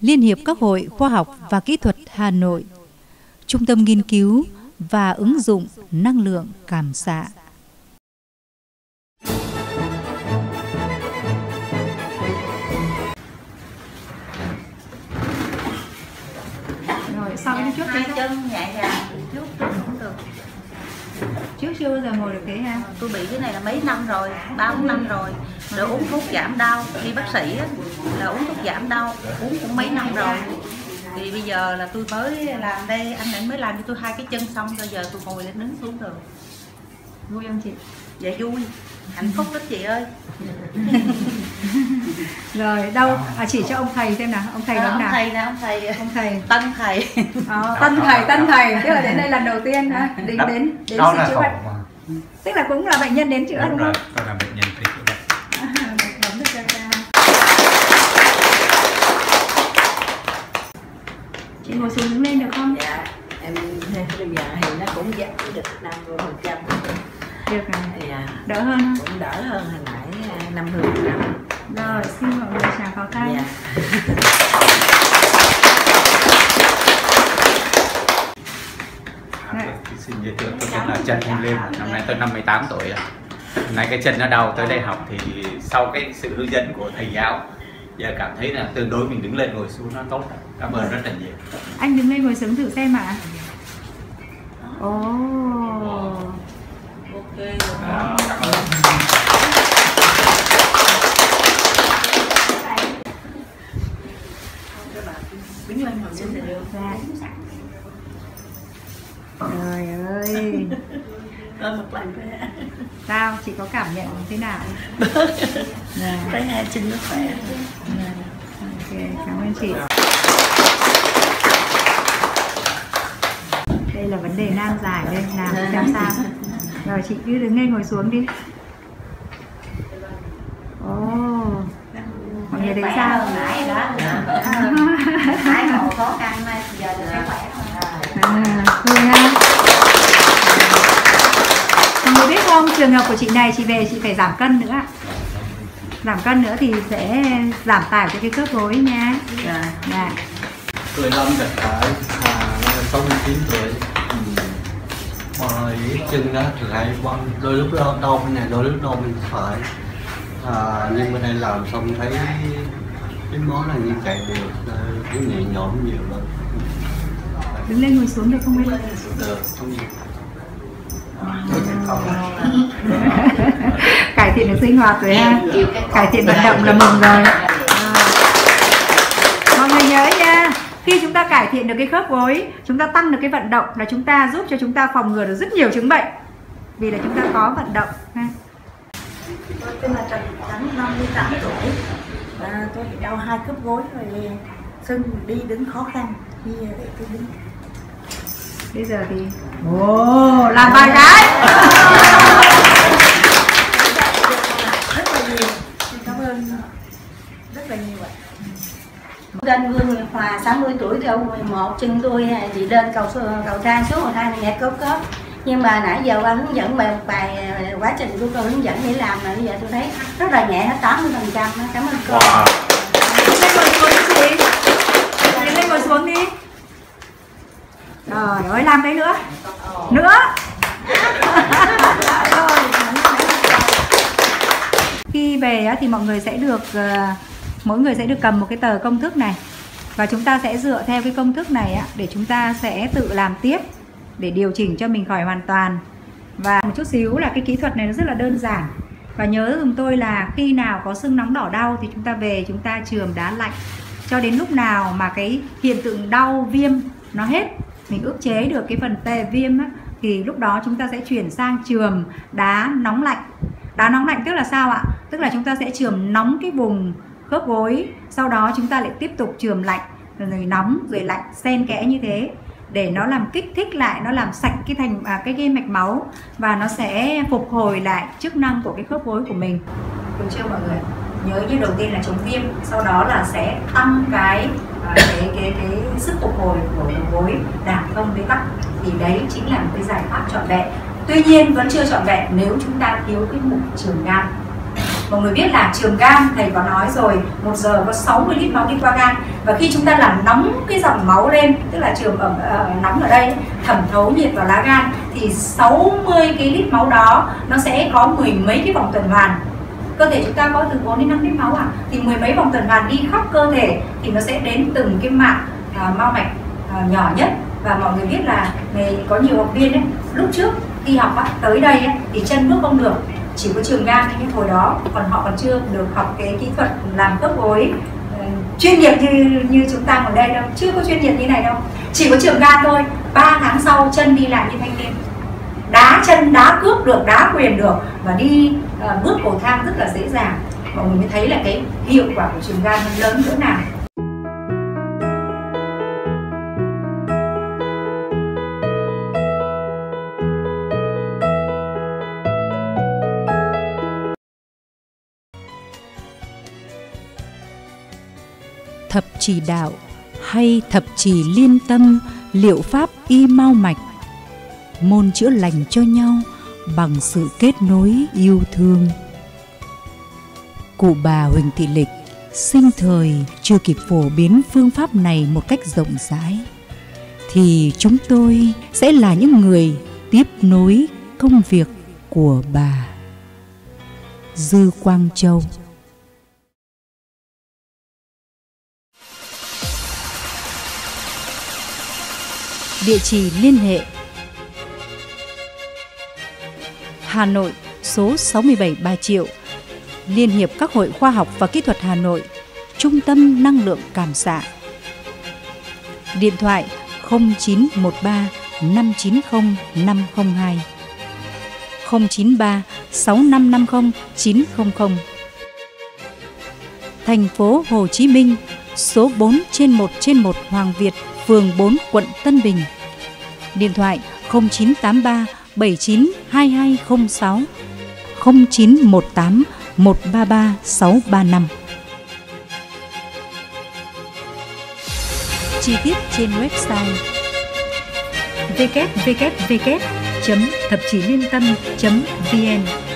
Liên hiệp các hội khoa học và kỹ thuật Hà Nội, Trung tâm nghiên cứu và ứng dụng năng lượng cảm xạ. Rồi, sau cái trước hai chân nhẹ nhàng, trước cũng được. Trước chưa bao giờ ngồi được thế ha. Tôi bị cái này là mấy năm rồi, 3-4 năm rồi. Để uống thuốc giảm đau, đi bác sĩ là uống thuốc giảm đau, uống cũng mấy năm rồi. Thì bây giờ là tôi mới làm đây, anh ấy mới làm cho tôi hai cái chân xong, bây giờ tôi ngồi lên đứng xuống rồi. Vui không chị? Dạ vui, hạnh phúc lắm chị ơi. Rồi đâu chỉ cho ông thầy xem nào, ông thầy đó nào. Ông thầy tân thầy, tức là đến đây lần đầu tiên ha, đến xin chữa bệnh, tức là cũng là bệnh nhân đến chữa đúng không? Tôi là bệnh nhân đến chữa bệnh. Chị ngồi xuống đứng lên được không? Dạ, em bây giờ thì nó cũng giảm được 50%. Được rồi, đỡ hơn, cũng đỡ hơn hồi nãy 50%. Rồi, xin mọi người chào vào tay. Dạ. Xin giới thiệu, tôi tên là Trần Hương Liêm, năm nay tôi 58 tuổi rồi. Hôm nay cái chân nó đau, tới đây học thì sau cái sự hướng dẫn của thầy giáo, giờ cảm thấy là tương đối mình đứng lên ngồi xuống nó tốt. Cảm ơn rất là nhiều. Anh đứng lên ngồi xuống thử xem ạ. Ok rồi. Cảm ơn. Đứng lên ngồi xuống được ra. Trời ơi. Sao chị có cảm nhận thế nào? Tới hai chân nó khỏe. Ok, cảm ơn chị. Đây là vấn đề nan giải đây, làm sao? Rồi chị cứ đứng lên ngồi xuống đi. Mọi người thấy sao? Ai hộ khó khăn mà giờ được thấy khỏe rồi. Mọi người biết không, trường hợp của chị này chị về chị phải giảm cân nữa. Giảm cân nữa thì sẽ giảm tải cho cái khớp gối nha. Dạ. Tôi Lâm Trần Trắng, năm 69 tuổi. Mà chân đó thì lại quăng, đôi lúc đau bên này, đôi lúc đau bên phải. Nhưng bên đây làm xong thấy cái món này như chạy được, cái nhẹ nhõm nhiều lắm. Đứng lên ngồi xuống được không em? Được, không gì. Cải thiện được sinh hoạt rồi ha, cải thiện vận động là mừng rồi. Mọi người nhớ nha, khi chúng ta cải thiện được cái khớp gối, chúng ta tăng được cái vận động là chúng ta giúp cho chúng ta phòng ngừa được rất nhiều chứng bệnh, vì là chúng ta có vận động ha. Tôi tên là Trần Trắng, 58 tuổi. Tôi bị đau hai khớp gối rồi, sưng đi đứng khó khăn, đi để tôi đứng. Bây giờ thì làm vài cái. Rất là nhiều ạ. Tên Vương Nguyệt Hòa, 60 tuổi, theo 11, chân tôi bị lên cầu thang xuống cầu thang nhẹ cớp. Nhưng mà nãy giờ qua hướng dẫn bài quá trình của cô hướng dẫn để làm mà bây giờ tôi thấy rất là nhẹ, hết 80%. Cảm ơn cô. Lên ngồi xuống đi. Rồi, làm cái nữa. Khi về thì mọi người sẽ được, mỗi người sẽ được cầm một cái tờ công thức này. Và chúng ta sẽ dựa theo cái công thức này để chúng ta sẽ tự làm tiếp để điều chỉnh cho mình khỏi hoàn toàn. Và một chút xíu là cái kỹ thuật này nó rất là đơn giản. Và nhớ dùm tôi là khi nào có sưng nóng đỏ đau thì chúng ta về chúng ta chườm đá lạnh cho đến lúc nào mà cái hiện tượng đau viêm nó hết, mình ức chế được cái phần tê viêm á, thì lúc đó chúng ta sẽ chuyển sang chườm đá nóng lạnh. Đá nóng lạnh tức là sao ạ? Tức là chúng ta sẽ chườm nóng cái vùng khớp gối, sau đó chúng ta lại tiếp tục chườm lạnh, rồi nóng, rồi lạnh, xen kẽ như thế để nó làm kích thích lại, nó làm sạch cái mạch máu và nó sẽ phục hồi lại chức năng của cái khớp gối của mình. Được chưa mọi người? Nhớ như đầu tiên là chống viêm, sau đó là sẽ tăng cái sức phục hồi của gối, đảm thông bế tắc, thì đấy chính là một cái giải pháp trọn vẹn. Tuy nhiên vẫn chưa trọn vẹn nếu chúng ta thiếu cái mục chườm đam. Mọi người biết là trường gan thầy có nói rồi, 1 giờ có 60 lít máu đi qua gan, và khi chúng ta làm nóng cái dòng máu lên, tức là trường ẩm nóng ở đây thẩm thấu nhiệt vào lá gan, thì 60 cái lít máu đó nó sẽ có mười mấy cái vòng tuần hoàn. Cơ thể chúng ta có từ 4 đến 5 lít máu ạ, thì mười mấy vòng tuần hoàn đi khắp cơ thể thì nó sẽ đến từng cái mạc mao mạch nhỏ nhất. Và mọi người biết là có nhiều học viên ấy, lúc trước khi học tới đây ấy, thì chân bước không được, chỉ có trường gan như hồi đó, còn họ còn chưa được học cái kỹ thuật làm khớp gối chuyên nghiệp như chúng ta ở đây đâu, chưa có chuyên nghiệp như này đâu, chỉ có trường gan thôi. 3 tháng sau chân đi lại như thanh niên, đá chân, đá cước được, đá quyền được, và đi bước cầu thang rất là dễ dàng. Mọi người mới thấy là cái hiệu quả của trường gan lớn cỡ nào. Thập chỉ đạo hay thập chỉ liên tâm, liệu pháp y mao mạch, môn chữa lành cho nhau bằng sự kết nối yêu thương. Cụ bà Huỳnh Thị Lịch sinh thời chưa kịp phổ biến phương pháp này một cách rộng rãi, thì chúng tôi sẽ là những người tiếp nối công việc của bà. Dư Quang Châu. Địa chỉ liên hệ: Hà Nội, số 67 Bà Triệu, Liên hiệp các hội khoa học và kỹ thuật Hà Nội, Trung tâm Năng lượng Cảm xạ. Điện thoại 0913 590 502, 093 6550 900. Thành phố Hồ Chí Minh, số 4/1/1 Hoàng Việt, phường 4, quận Tân Bình. Điện thoại 0983 79 2206, 0918 133 635. Chi tiết trên website www.thapchilientam.vn.